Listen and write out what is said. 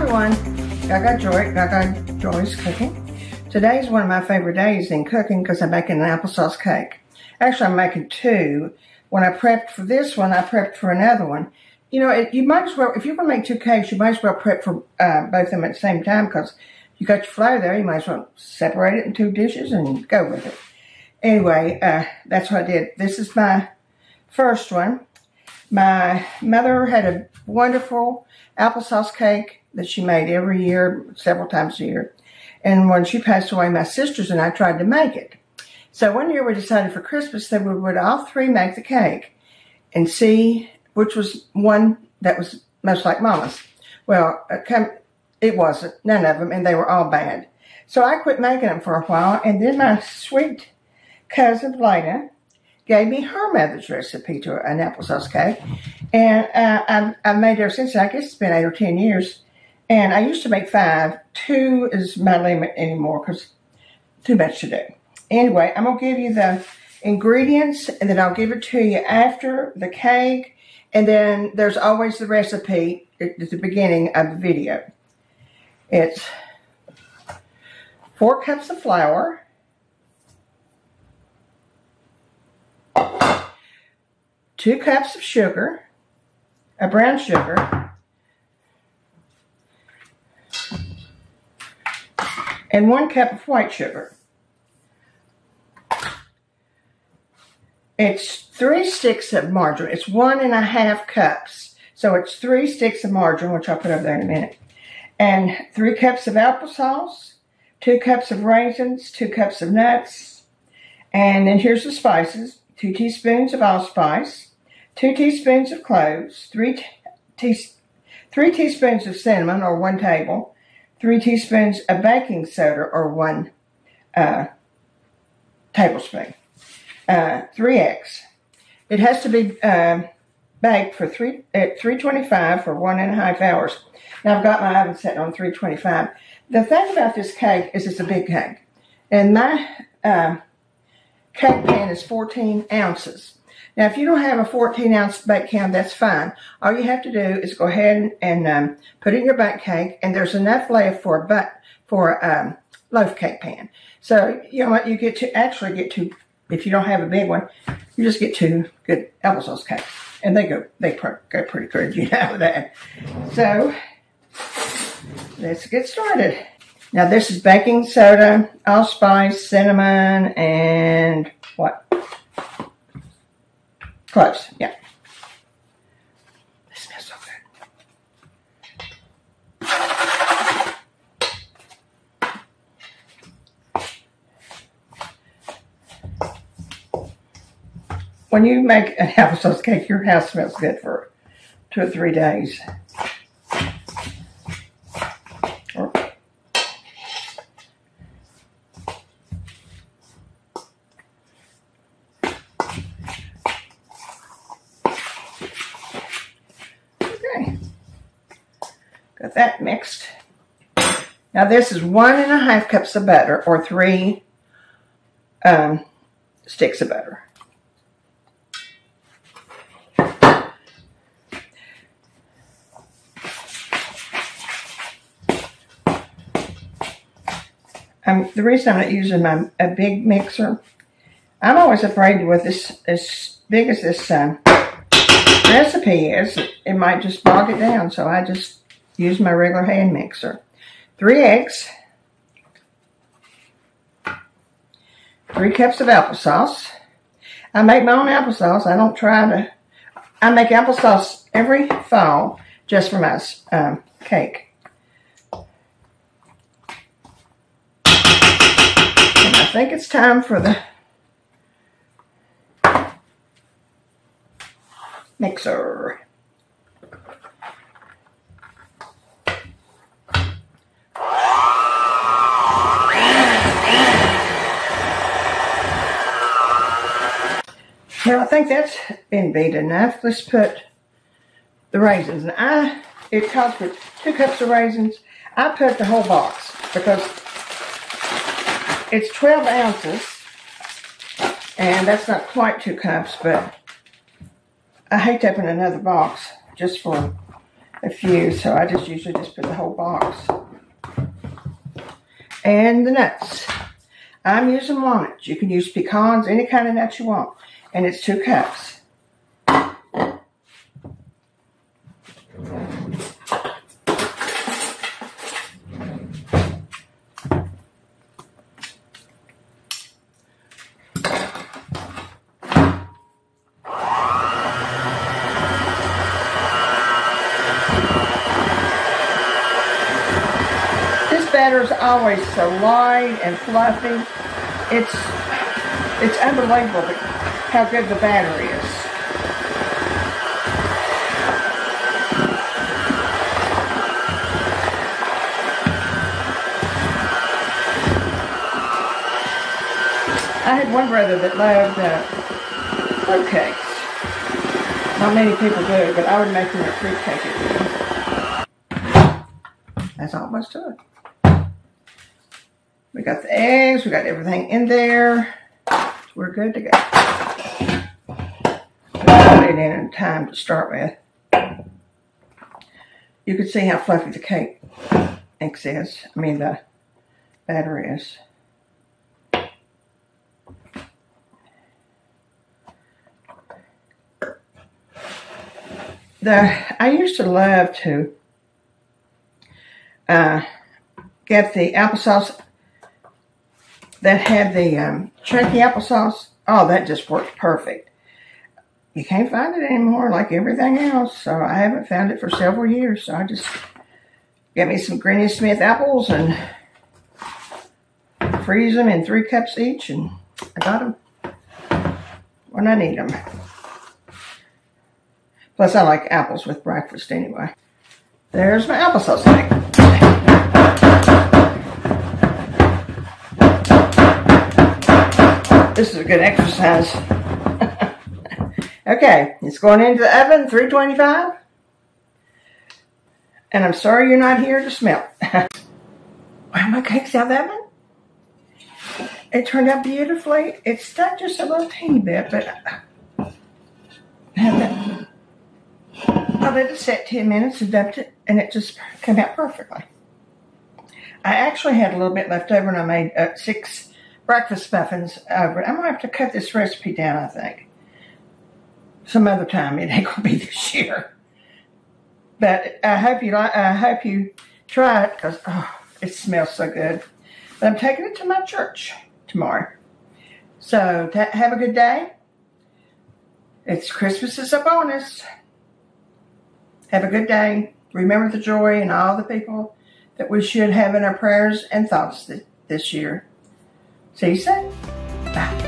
everyone, Gaga Joy's Cooking. Today is one of my favorite days in cooking because I'm making an applesauce cake. Actually, I'm making two. When I prepped for this one, I prepped for another one. You know, you might as well, if you're going to make two cakes, you might as well prep for both of them at the same time because you got your flour there. You might as well separate it in two dishes and go with it. Anyway, that's what I did. This is my first one. My mother had a wonderful applesauce cake that she made every year, several times a year. And when she passed away, my sisters and I tried to make it. So one year we decided for Christmas that we would all three make the cake and see which was one that was most like Mama's. Well, it wasn't, none of them, and they were all bad. So I quit making them for a while, and then my sweet cousin, Lena, gave me her mother's recipe to an applesauce cake. And I've made her since, I guess it's been 8 or 10 years. And I used to make 5. 2 is my limit anymore because too much to do. Anyway, I'm going to give you the ingredients and then I'll give it to you after the cake. And then there's always the recipe at the beginning of the video. It's 4 cups of flour, 2 cups of sugar, a brown sugar, and 1 cup of white sugar. It's 3 sticks of margarine. It's 1.5 cups. So it's 3 sticks of margarine, which I'll put over there in a minute. And 3 cups of applesauce, 2 cups of raisins, 2 cups of nuts. And then here's the spices. 2 teaspoons of allspice, 2 teaspoons of cloves, three teaspoons of cinnamon, or 1 table, 3 teaspoons of baking soda, or 1 tablespoon, 3 eggs. It has to be baked for 325 for 1.5 hours. Now I've got my oven set on 325. The thing about this cake is it's a big cake, and my cake pan is 14 ounces. Now, if you don't have a 14-ounce bake can, that's fine. All you have to do is go ahead and put it in your bake cake, and there's enough left for a loaf cake pan. So, you know what, you get to actually get two, if you don't have a big one, you just get 2 good applesauce cakes, and they go pretty good, you know that. So, let's get started. Now, this is baking soda, allspice, cinnamon, and what? Cloves, yeah. This smells so good. When you make an applesauce cake, your house smells good for 2 or 3 days. Got that mixed. Now this is 1.5 cups of butter, or 3 sticks of butter. The reason I'm not using a big mixer, I'm always afraid with this, as big as this recipe is, it might just bog it down. So I just use my regular hand mixer. 3 eggs, 3 cups of applesauce. I make my own applesauce. I don't try to, I make applesauce every fall just for my cake. And I think it's time for the mixer. Now, I think that's been beat enough. Let's put the raisins. And it calls for 2 cups of raisins. I put the whole box because it's 12 ounces. And that's not quite 2 cups, but I hate to open another box just for a few, so I just usually just put the whole box. And the nuts. I'm using walnuts. You can use pecans, any kind of nut you want. And it's 2 cups. Is always so light and fluffy. It's unbelievable how good the batter is. I had one brother that loved fruitcakes. Not many people do, but I would make them a fruitcake every day. That's almost done. We got the eggs, we got everything in there. We're good to go. Put it in time to start with. You can see how fluffy the cake mix is. I mean, the batter is. I used to love to get the applesauce that had the chunky applesauce. Oh, that just worked perfect. You can't find it anymore like everything else, so I haven't found it for several years, so I just get me some Granny Smith apples and freeze them in 3 cups each, and I got them when I need them. Plus, I like apples with breakfast anyway. There's my applesauce bag. This is a good exercise. Okay, it's going into the oven, 325. And I'm sorry you're not here to smell. Wow, my cake's out of the oven. It turned out beautifully. It's stuck just a little teeny bit, but I let it set 10 minutes and dumped it, and it just came out perfectly. I actually had a little bit left over, and I made 6 breakfast muffins over. I'm gonna have to cut this recipe down, I think. Some other time. It ain't gonna be this year. But I hope you like. I hope you try it, because oh, it smells so good. But I'm taking it to my church tomorrow. So have a good day. It's Christmas is upon us. Have a good day. Remember the joy and all the people that we should have in our prayers and thoughts this year. See you soon. Bye.